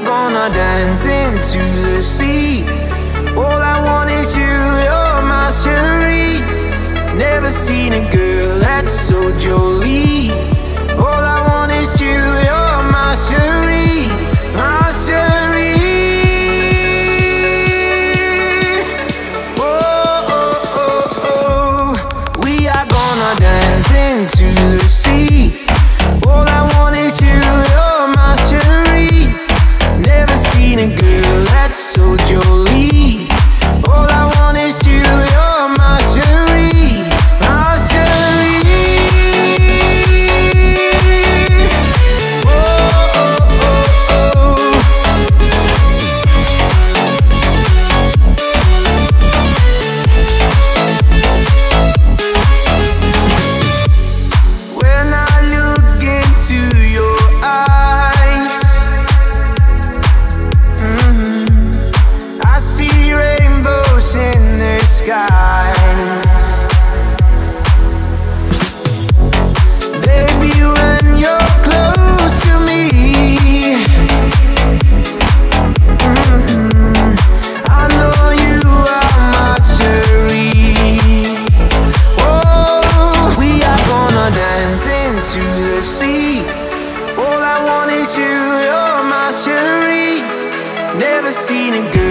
are gonna dance into the sea. All I want is you, you're my Cherie. Never seen a girl that's so jolly. All I want is you, you're my Cherie, my Cherie. Oh, oh, oh, oh. We are gonna dance into the sea. All I want is you, you're my Cherie. Never seen a girl that's so jolly. All I want is you, you're my Cherie, my Cherie. Oh, oh, oh. When I look into your eyes, I see rainbows in the sky. Baby, when you're close to me, I know you are my Cherie. Oh, we are gonna dance into the sea. All I want is you, you're my Cherie. Never seen a girl